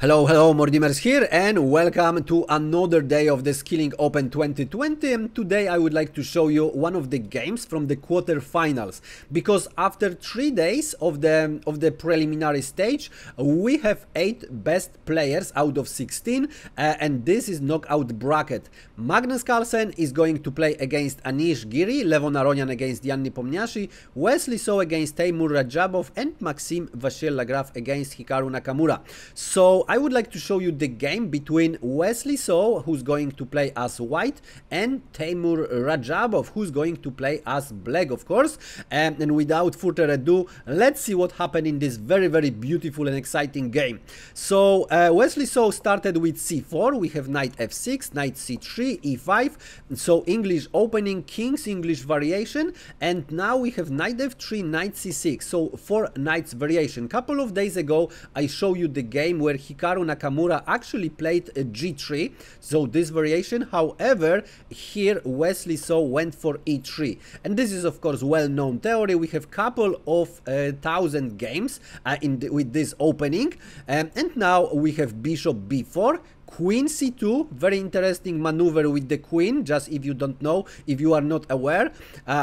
Hello, Mordimers here and welcome to another day of the Skilling Open 2020, and today I would like to show you one of the games from the quarterfinals, because after 3 days of the preliminary stage we have 8 best players out of 16 and this is knockout bracket. Magnus Carlsen is going to play against Anish Giri, Levon Aronian against Jan Nepomniachtchi, Wesley So against Teimour Radjabov and Maxime Vachier-Lagrave against Hikaru Nakamura. So I would like to show you the game between Wesley So, who's going to play as white, and Teimour Radjabov, who's going to play as black, of course. And without further ado, let's see what happened in this very, very beautiful and exciting game. So Wesley So started with c4, we have knight f6, knight c3, e5, so English opening, kings, English variation, and now we have knight f3, knight c6, so four knights variation. Couple of days ago I showed you the game where Hikaru Nakamura actually played a g3, so this variation. However, here Wesley So went for e3, and this is of course well-known theory. We have couple of thousand games with this opening, and now we have bishop b4, queen c2, very interesting maneuver with the queen, just if you don't know, if you are not aware.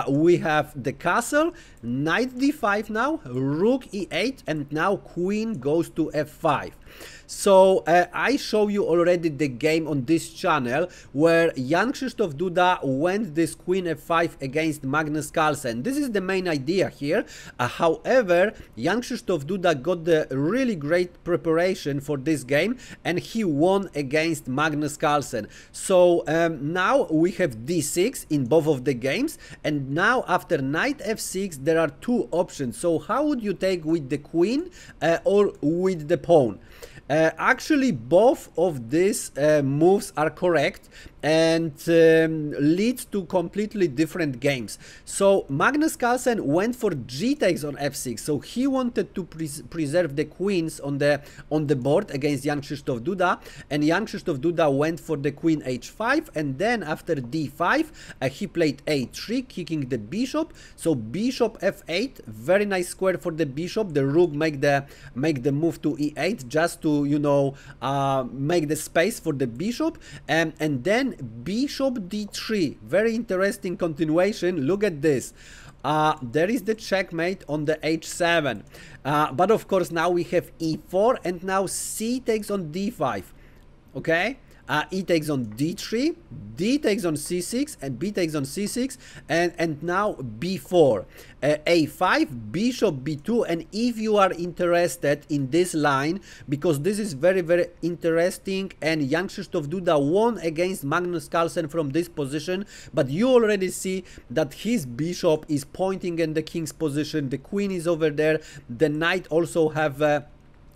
We have the castle, knight d5 now, rook e8, and now queen goes to f5. So I show you already the game on this channel where Jan Krzysztof Duda went this queen f5 against Magnus Carlsen. This is the main idea here. However, Jan Krzysztof Duda got the really great preparation for this game and he won against Magnus Carlsen. So now we have d6 in both of the games, and now after knight f6 there are two options. So how would you take with the queen or with the pawn? Actually both of these moves are correct and leads to completely different games. So Magnus Carlsen went for g takes on f6, so he wanted to preserve the queens on the board against Jan Krzysztof Duda, and Jan Krzysztof Duda went for the queen h5, and then after d5 he played a3, kicking the bishop, so bishop f8, very nice square for the bishop. The rook make the move to e8 just to, you know, make the space for the bishop, and then bishop d3, very interesting continuation. Look at this. There is the checkmate on the h7, but of course now we have e4 and now c takes on d5, okay? E takes on d3, d takes on c6, and b takes on c6, and now b4, a5, bishop b2. And if you are interested in this line, because this is very, very interesting, and Jan Krzysztof Duda won against Magnus Carlsen from this position, but you already see that his bishop is pointing in the king's position, the queen is over there, the knight also have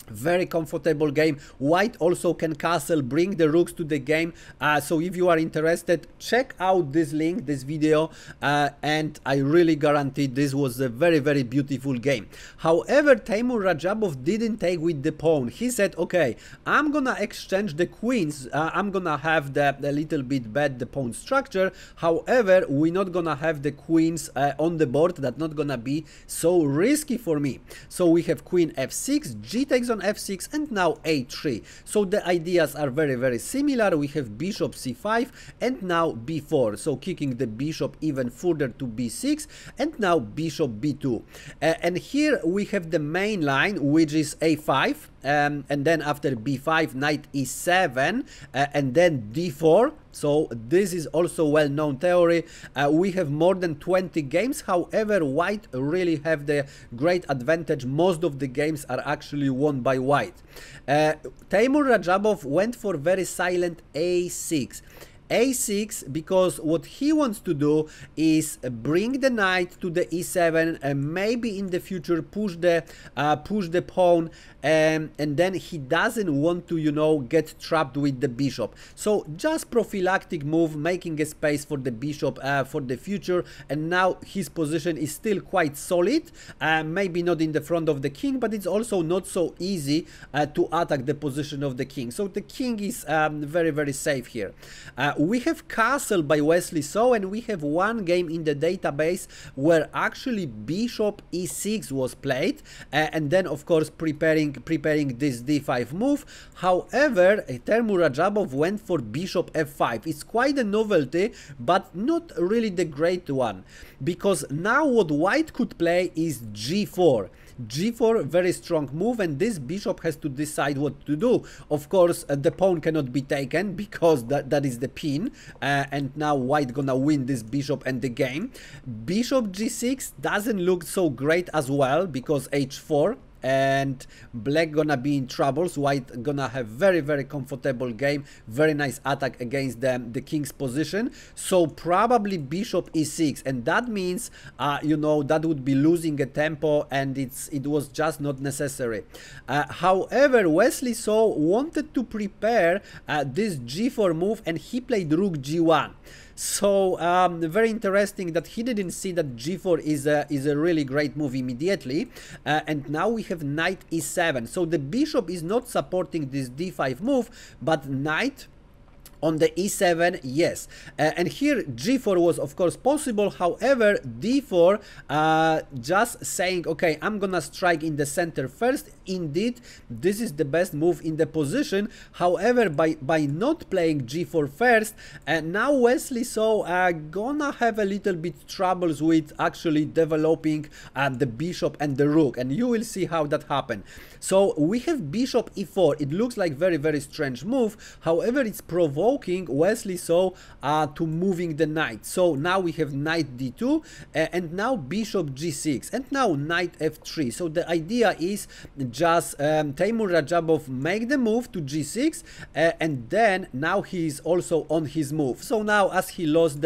very comfortable game. White also can castle, bring the rooks to the game. So if you are interested, check out this link, this video, and I really guarantee this was a very, very beautiful game. However, Teimour Radjabov didn't take with the pawn. He said, okay, I'm gonna exchange the queens, I'm gonna have the little bit bad the pawn structure. However, we're not gonna have the queens on the board, that's not gonna be so risky for me. So we have queen f6, g takes on f6, and now a3. So the ideas are very, very similar. We have bishop c5 and now b4, so kicking the bishop even further to b6, and now bishop b2, and here we have the main line, which is a5, and then after b5 knight e7, and then d4. So this is also well-known theory. We have more than 20 games. However, white really have the great advantage. Most of the games are actually won by white. Teimour Radjabov went for very silent a6. a6 because what he wants to do is bring the knight to the e7 and maybe in the future push the pawn, and then he doesn't want to, you know, get trapped with the bishop. So just prophylactic move, making a space for the bishop for the future, and now his position is still quite solid, maybe not in the front of the king, but it's also not so easy to attack the position of the king. So the king is very, very safe here. We have castle by Wesley So, and we have one game in the database where actually bishop e6 was played, and then of course preparing this d5 move. However, Teimour Radjabov went for bishop f5. It's quite a novelty, but not really the great one, because now what white could play is g4. g4, very strong move, and this bishop has to decide what to do. Of course, the pawn cannot be taken because that is the pin, and now white gonna win this bishop and the game. Bishop g6 doesn't look so great as well, because h4, and black gonna be in troubles. White gonna have very, very comfortable game, very nice attack against the king's position. So probably bishop e6, and that means you know, that would be losing a tempo, and it was just not necessary. However, Wesley So wanted to prepare this g4 move, and he played rook g1. So very interesting that he didn't see that g4 is a really great move immediately. And now we have knight e7. So the bishop is not supporting this d5 move, but knight on the e7, yes. And here g4 was of course possible. However, d4 just saying, okay, I'm gonna strike in the center first. Indeed, this is the best move in the position. However, by not playing g4 first, and now Wesley So gonna have a little bit troubles with actually developing the bishop and the rook, and you will see how that happened. So we have bishop e4. It looks like very, very strange move. However, it's provoked Wesley So to moving the knight. So now we have knight d2, and now bishop g6, and now knight f3. So the idea is just Teimour Radjabov make the move to g6, and then now he is also on his move. So now, as he lost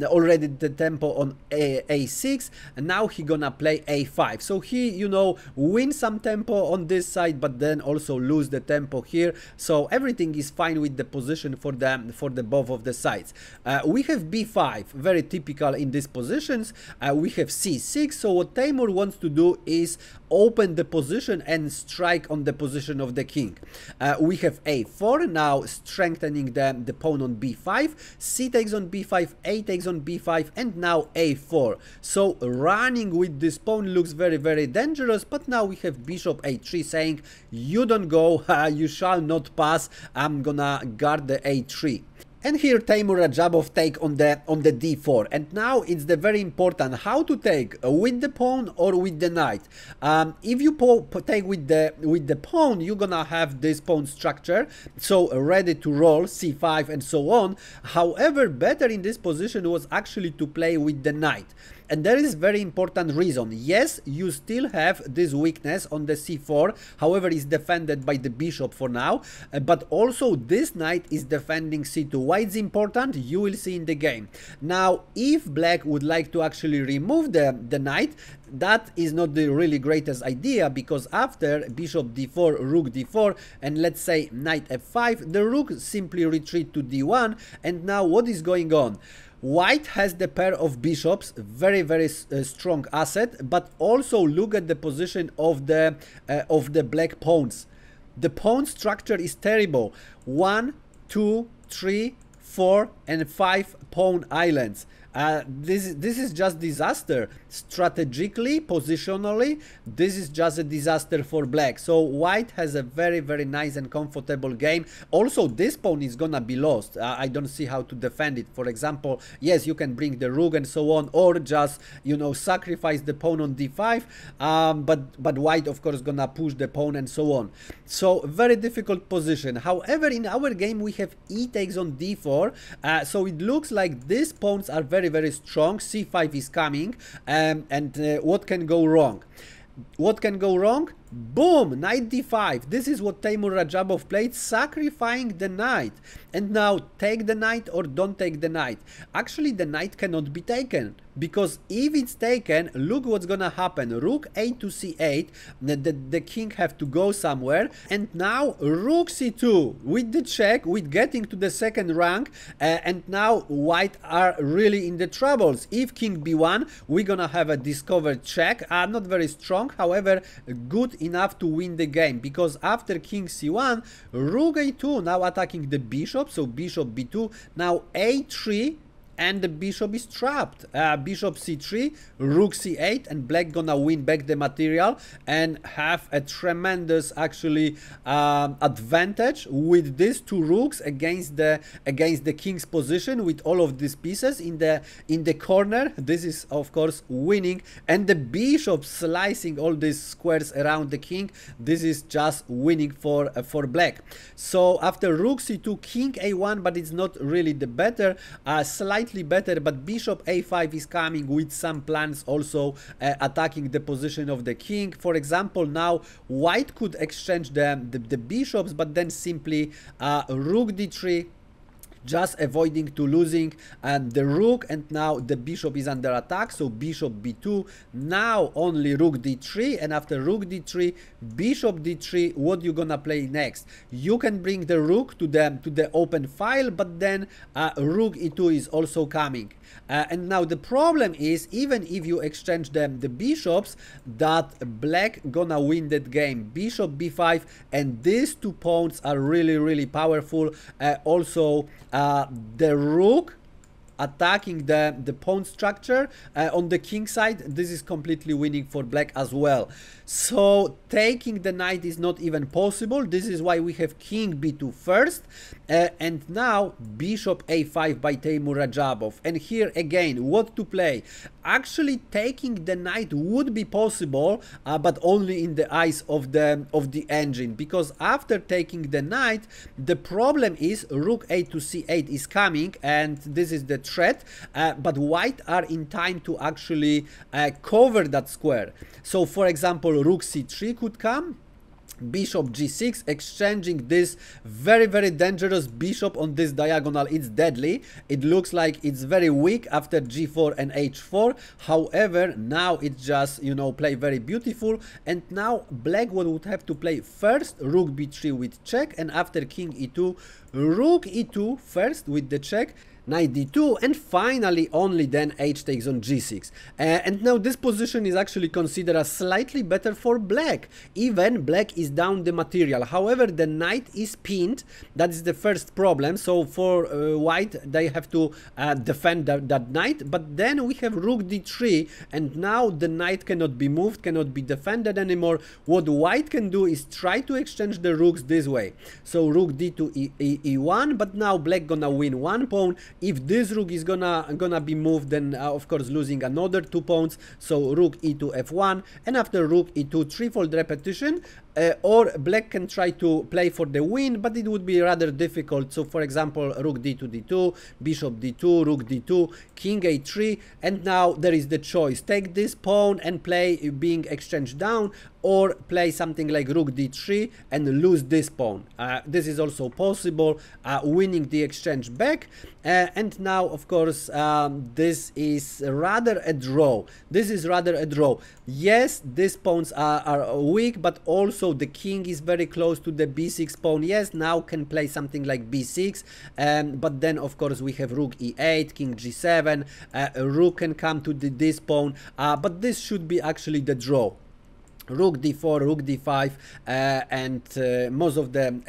already the tempo on a6, and now he gonna play a5. So he, you know, win some tempo on this side, but then also lose the tempo here. So everything is fine with the position for the both of the sides. We have b5, very typical in these positions. We have c6. So what Teimour wants to do is open the position and strike on the position of the king. We have a4, now strengthening the pawn on b5, c takes on b5, a takes on b5, and now a4. So running with this pawn looks very, very dangerous, but now we have bishop a3 saying, you don't go, you shall not pass, I'm gonna guard the a3. And here Teimour Radjabov take on the d4, and now it's the very important how to take, with the pawn or with the knight. If you take with the pawn, you're gonna have this pawn structure, so ready to roll, c5 and so on. However, better in this position was actually to play with the knight. And there is very important reason. Yes, you still have this weakness on the c4. However, it's defended by the bishop for now. But also this knight is defending c2. Why it's important, you will see in the game. Now, if black would like to actually remove the knight, that is not the really greatest idea, because after bishop d4, rook d4, and let's say knight f5, the rook simply retreat to d1. And now what is going on? White has the pair of bishops, very, very strong asset, but also look at the position of the black pawns. The pawn structure is terrible. 1, 2, 3, 4, and 5 pawn islands. This is just disaster. Strategically, positionally, this is just a disaster for black. So white has a very, very nice and comfortable game. Also, this pawn is gonna be lost. I don't see how to defend it. For example, yes, you can bring the rook and so on, or just, you know, sacrifice the pawn on d5, but white of course gonna push the pawn and so on. So very difficult position. However, in our game we have e takes on d4, so it looks like these pawns are very, very strong. c5 is coming, and what can go wrong? What can go wrong? Boom! Knight d5. This is what Teimour Radjabov played, sacrificing the knight. And now take the knight or don't take the knight. Actually, the knight cannot be taken, because if it's taken, look what's gonna happen. Rook a to c8. The king have to go somewhere. And now rook c2 with the check, with getting to the second rank. And now white are really in the troubles. If king b1, we're gonna have a discovered check. Not very strong. However, good enough to win the game, because after king c1, rook a2, now attacking the bishop, so bishop b2, now a3, and the bishop is trapped. Bishop c3, rook c8, and black gonna win back the material and have a tremendous actually advantage with these two rooks against the king's position with all of these pieces in the corner. This is of course winning, and the bishop slicing all these squares around the king. This is just winning for black. So after rook c2, king a1, but it's not really the better, slightly better, but bishop a5 is coming with some plans also attacking the position of the king. For example, now white could exchange the bishops, but then simply rook d3, just avoiding to losing the rook, and now the bishop is under attack, so bishop b2, now only rook d3, and after rook d3, bishop d3, what you gonna play next? You can bring the rook to the open file, but then rook e2 is also coming. And now the problem is, even if you exchange them the bishops, that black gonna win that game. Bishop b5, and these two pawns are really powerful. Also the rook attacking the pawn structure on the king side. This is completely winning for black as well. So taking the knight is not even possible. This is why we have king b2 first, and now bishop a5 by Teimour Radjabov. And here again, what to play? Actually, taking the knight would be possible, but only in the eyes of the engine, because after taking the knight, the problem is rook a to c8 is coming, and this is the threat, but white are in time to actually cover that square. So for example, rook c3 could come, bishop g6, exchanging this very dangerous bishop on this diagonal. It's deadly. It looks like it's very weak after g4 and h4. However, now it's just, you know, play very beautiful. And now black would have to play first rook b3 with check, and after king e2, rook e2 first with the check, knight d2, and finally only then h takes on g6. And now this position is actually considered as slightly better for black. Even black is down the material. However, the knight is pinned. That is the first problem. So for white, they have to defend that knight. But then we have rook d3, and now the knight cannot be moved, cannot be defended anymore. What white can do is try to exchange the rooks this way. So rook d2 e1, but now black gonna win one pawn. If this rook is gonna be moved, then of course losing another two pawns. So rook e2 f1, and after rook e2, threefold repetition, or black can try to play for the win, but it would be rather difficult. So for example, rook d2 d2, bishop d2, rook d2, king a3, and now there is the choice: take this pawn and play being exchanged down, or play something like rook d3 and lose this pawn. This is also possible, winning the exchange back. And now of course this is rather a draw. Yes, these pawns are weak, but also the king is very close to the b6 pawn. Yes, now can play something like b6, but then of course we have rook e8, king g7, rook can come to this pawn, but this should be actually the draw. Rook d4, rook d5, and most of the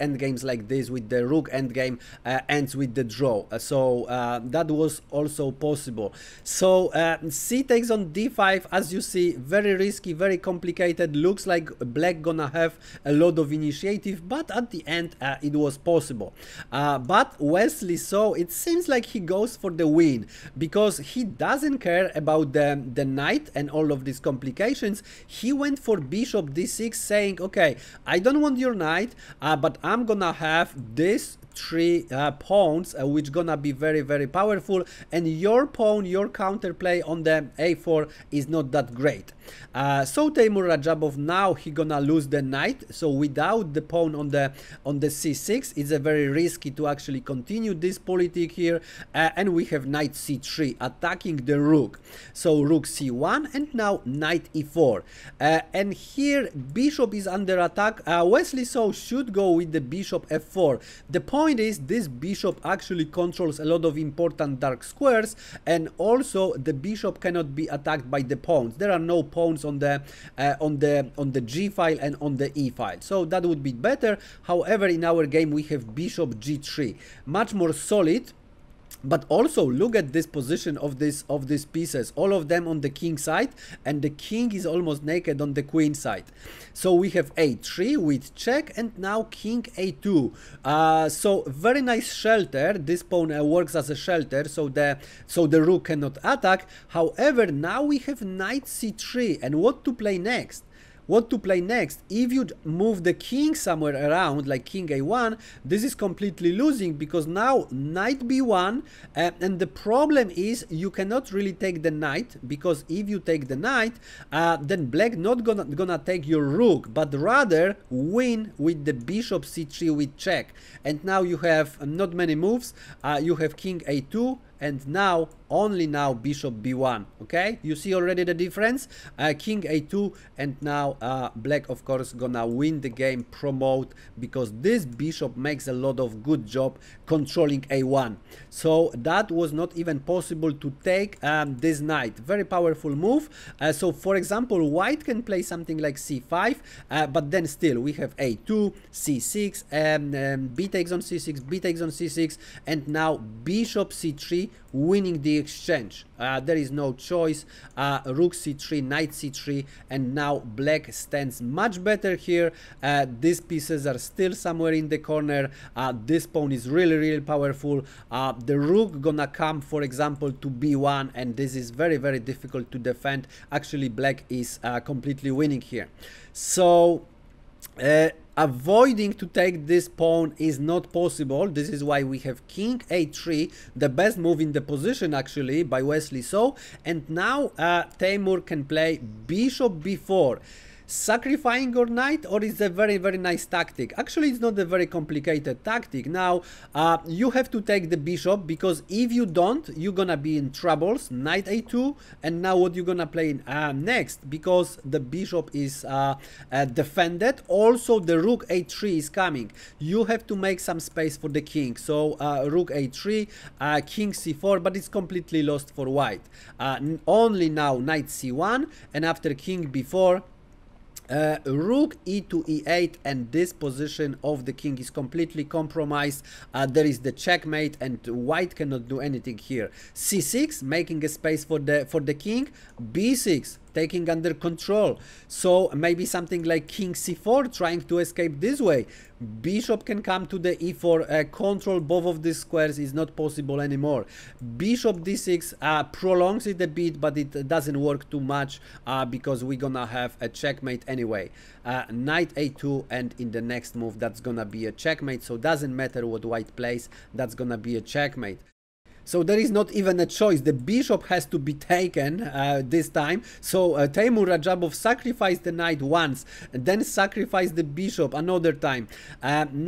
end games like this with the rook end game ends with the draw. So that was also possible. So c takes on d5, as you see, very risky, very complicated. Looks like black gonna have a lot of initiative, but at the end it was possible. But Wesley So, it seems like he goes for the win, because he doesn't care about the knight and all of these complications. He went for bishop d6, saying, okay, I don't want your knight, but I'm gonna have this three pawns, which gonna be very powerful, and your pawn, your counterplay on the a4 is not that great. So Teimour Radjabov, now he gonna lose the knight. So without the pawn on the c6, it's a very risky to actually continue this politic here. And we have knight c3 attacking the rook. So rook c1, and now knight e4. And here bishop is under attack. Wesley So should go with the bishop f4. The pawn point is this bishop actually controls a lot of important dark squares, and also the bishop cannot be attacked by the pawns. There are no pawns on the G file and on the E file, so that would be better. However, in our game we have bishop G3, much more solid. But also look at this position of these pieces, all of them on the king side, and the king is almost naked on the queen side. So we have a3 with check, and now king a2. So very nice shelter. This pawn works as a shelter, so the rook cannot attack. However, now we have knight c3, and what to play next? What to play next? If you move the king somewhere around, like king a1, this is completely losing, because now knight b1, and the problem is you cannot really take the knight, because if you take the knight, then black not gonna take your rook, but rather win with the bishop c3 with check. And now you have not many moves. You have king a2, and now only now bishop b1. Okay, you see already the difference. King a2, and now black of course gonna win the game, promote, because this bishop makes a lot of good job controlling a1. So that was not even possible to take this knight. Very powerful move. So for example, white can play something like c5, but then still we have a2, c6, b takes on c6, b takes on c6, and now bishop c3 winning the exchange. There is no choice. Rook c3, knight c3, and now black stands much better here. These pieces are still somewhere in the corner. This pawn is really powerful. The rook gonna come, for example, to b1, and this is very difficult to defend. Actually, black is completely winning here. So avoiding to take this pawn is not possible. This is why we have king a3, the best move in the position actually by Wesley So. And now Teimour can play bishop b4. Sacrificing your knight, or is a very nice tactic. Actually, it's not a very complicated tactic. Now you have to take the bishop, because if you don't, you're gonna be in troubles. Knight a2, and now what you're gonna play next, because the bishop is defended. Also the rook a3 is coming. You have to make some space for the king. So rook a3, king c4, but it's completely lost for white. Only now knight c1, and after king b4, rook e to e8, and this position of the king is completely compromised. There is the checkmate, and white cannot do anything here. c6, making a space for the king. b6, taking under control. So maybe something like king c4, trying to escape this way. Bishop can come to the e4. Control both of these squares is not possible anymore. Bishop d6 prolongs it a bit, but it doesn't work too much, because we're gonna have a checkmate anyway. Knight a2, and in the next move that's gonna be a checkmate. So doesn't matter what white plays, that's gonna be a checkmate. So there is not even a choice. The bishop has to be taken this time. So Teimour Radjabov sacrificed the knight once, and then sacrificed the bishop another time.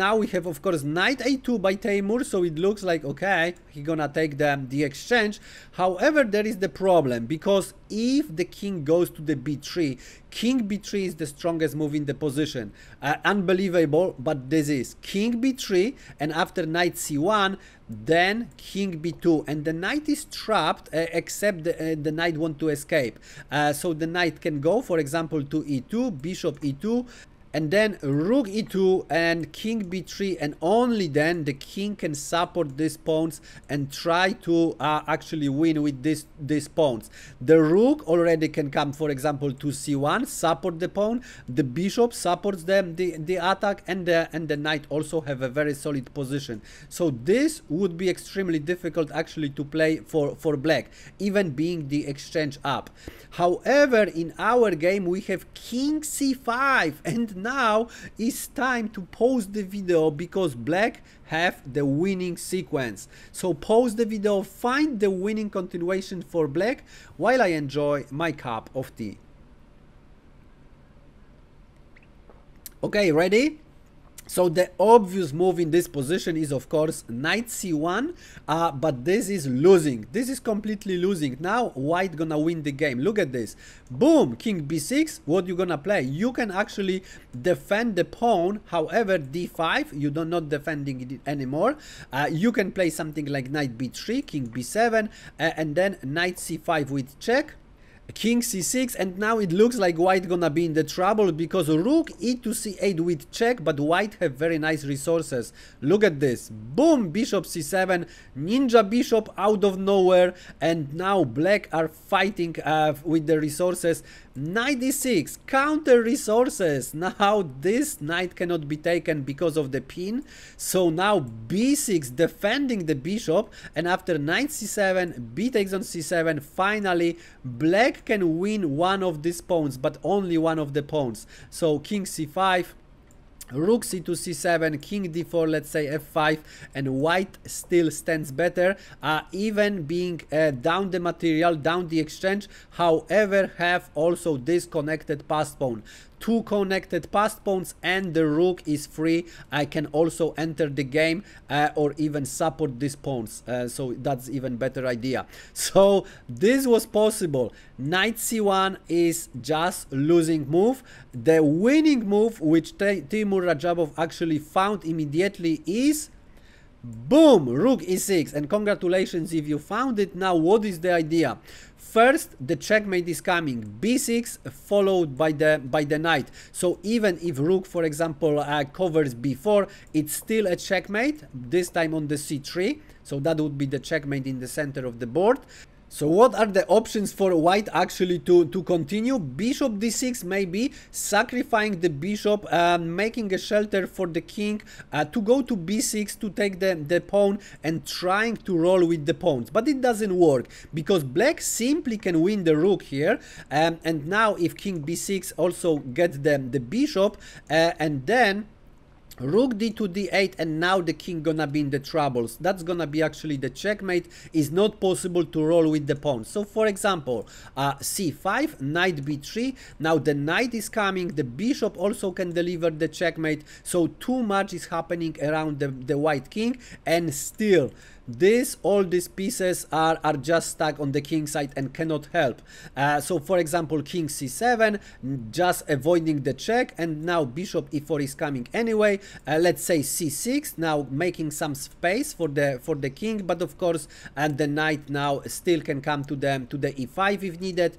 Now we have, of course, knight a2 by Teimour. So it looks like, okay, he's gonna take the exchange. However, there is the problem, because if the king goes to the b3, king b3 is the strongest move in the position. Unbelievable, but this is king b3, and after knight c1, then king b2, and the knight is trapped, except the knight wants to escape. So the knight can go, for example, to e2, bishop e2, and then rook e2 and king b3, and only then the king can support these pawns and try to actually win with these pawns. The rook already can come, for example, to c1, support the pawn. The bishop supports them, the attack, and the knight also have a very solid position. So this would be extremely difficult actually to play for black, even being the exchange up. However, in our game we have king c5, and now it's time to pause the video, because black have the winning sequence. So pause the video, find the winning continuation for black, while I enjoy my cup of tea. Okay, ready? So the obvious move in this position is, of course, knight c1, but this is losing. This is completely losing. Now white gonna win the game. Look at this. Boom, king b6, what you gonna play? You can actually defend the pawn, however, d5, you do not defending it anymore. You can play something like knight b3, king b7, and then knight c5 with check. King c6, and now it looks like white gonna be in the trouble because rook e to c8 with check, but white have very nice resources. Look at this. Boom, bishop c7, ninja bishop out of nowhere, and now black are fighting with the resources. Knight e6, counter resources. Now this knight cannot be taken because of the pin, so now b6 defending the bishop, and after knight c7, b takes on c7, finally black can win one of these pawns, but only one of the pawns. So king c5, rook c2 c7, king d4, let's say f5, and white still stands better, even being down the material, down the exchange, however have also this connected passed pawn. Two connected passed pawns and the rook is free. I can also enter the game or even support these pawns, so that's even better idea. So this was possible. Knight c1 is just losing move. The winning move, which Teimour Radjabov actually found immediately, is boom, rook e6, and congratulations if you found it. Now what is the idea? First, the checkmate is coming, b6 followed by the knight. So even if rook, for example, covers b4, it's still a checkmate, this time on the c3, so that would be the checkmate in the center of the board. So what are the options for white actually to continue? Bishop d6, maybe sacrificing the bishop, making a shelter for the king, to go to b6 to take the pawn and trying to roll with the pawns. But it doesn't work because black simply can win the rook here. And now if king b6 also gets the bishop, and then rook d2 d8, and now the king gonna be in the troubles. That's gonna be actually the checkmate. Is not possible to roll with the pawn. So for example, c5, knight b3, now the knight is coming, the bishop also can deliver the checkmate, so too much is happening around the white king, and still all these pieces are just stuck on the king side and cannot help. So for example, king c7, just avoiding the check, and now bishop e4 is coming anyway. Let's say c6, now making some space for the king, but of course, and the knight now still can come to the e5 if needed.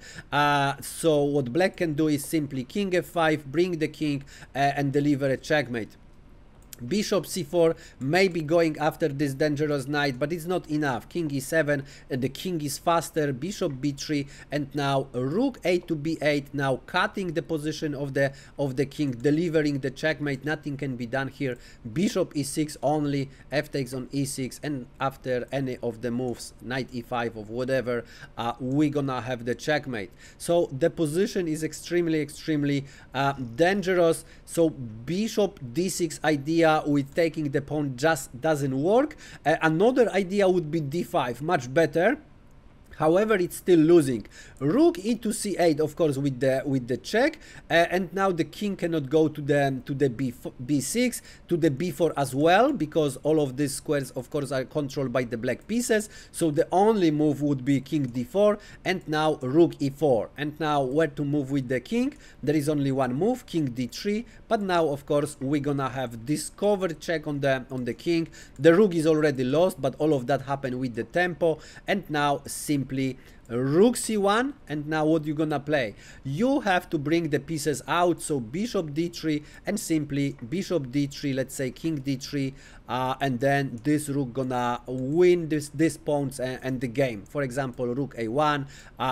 So what black can do is simply king f5, bring the king, and deliver a checkmate. Bishop c4, maybe going after this dangerous knight, but it's not enough. King e7, the king is faster, bishop b3, and now rook a to b8, now cutting the position of the king, delivering the checkmate. Nothing can be done here. Bishop e6 only, f takes on e6, and after any of the moves, knight e5 or whatever, we're gonna have the checkmate. So the position is extremely dangerous. So bishop d6 idea with taking the pawn just doesn't work. Another idea would be d5, much better. However, it's still losing. Rook e to c8, of course, with the check, and now the king cannot go to the b6, to the b4 as well, because all of these squares, of course, are controlled by the black pieces. So the only move would be king d4, and now rook e4. And now where to move with the king? There is only one move, king d3. But now, of course, we're gonna have this cover check on the king. The rook is already lost, but all of that happened with the tempo, and now simply rook c1, and now what you gonna play? You have to bring the pieces out, so bishop d3, and simply bishop d3, let's say king d3, and then this rook gonna win this pawns and the game. For example, rook a1,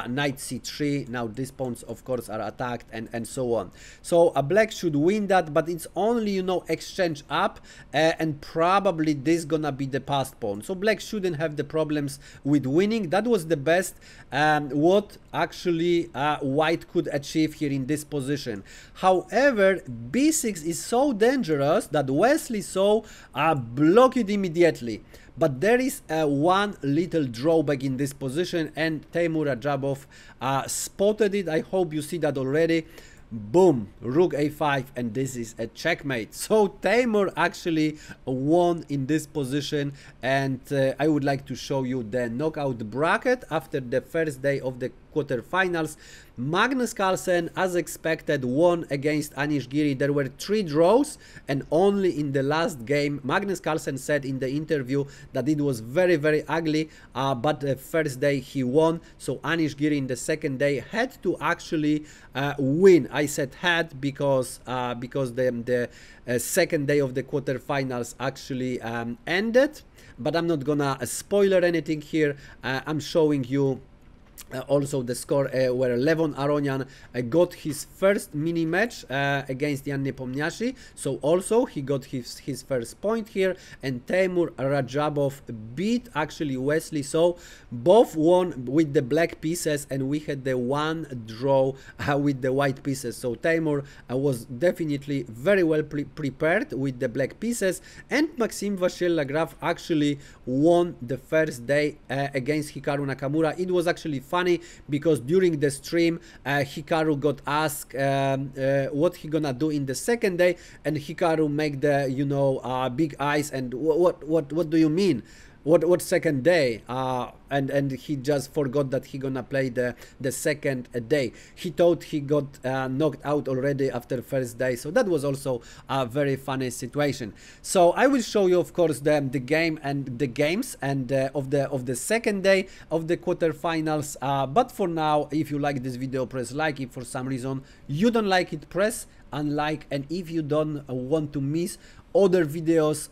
knight c3, now these pawns of course are attacked, and so on. So black should win that, but it's only, you know, exchange up, and probably this gonna be the passed pawn. So black shouldn't have the problems with winning. That was the best what actually white could achieve here in this position. However, b6 is so dangerous that Wesley So blocked it immediately. But there is one little drawback in this position, and Teimour Radjabov spotted it. I hope you see that already. boom, rook a5, and this is a checkmate. So Teimour actually won in this position, and I would like to show you the knockout bracket after the first day of the quarterfinals. Magnus Carlsen, as expected, won against Anish Giri. There were 3 draws, and only in the last game, Magnus Carlsen said in the interview that it was very, very ugly, but the first day he won. So Anish Giri in the second day had to actually win. I said had because the second day of the quarterfinals actually ended, but I'm not gonna spoiler anything here. I'm showing you also the score where Levon Aronian got his first mini match against Ian Nepomniachtchi, so also he got his first point here, and Teimour Radjabov beat actually Wesley So. Both won with the black pieces, and we had the one draw with the white pieces. So Teimour was definitely very well prepared with the black pieces, and Maxime Vachier-Lagrave actually won the first day against Hikaru Nakamura. It was actually funny because during the stream Hikaru got asked what he gonna do in the second day, and Hikaru make the, you know, big eyes and what do you mean, what second day, and he just forgot that he gonna play the second day. He thought he got knocked out already after first day, so that was also a very funny situation. So I will show you, of course, the game and the games and of the second day of the quarterfinals. But for now, if you like this video, press like. If for some reason you don't like it, press unlike, and if you don't want to miss other videos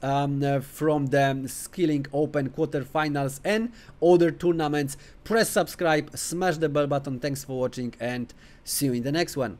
from the Skilling Open quarterfinals and other tournaments, press subscribe, smash the bell button. Thanks for watching, and see you in the next one.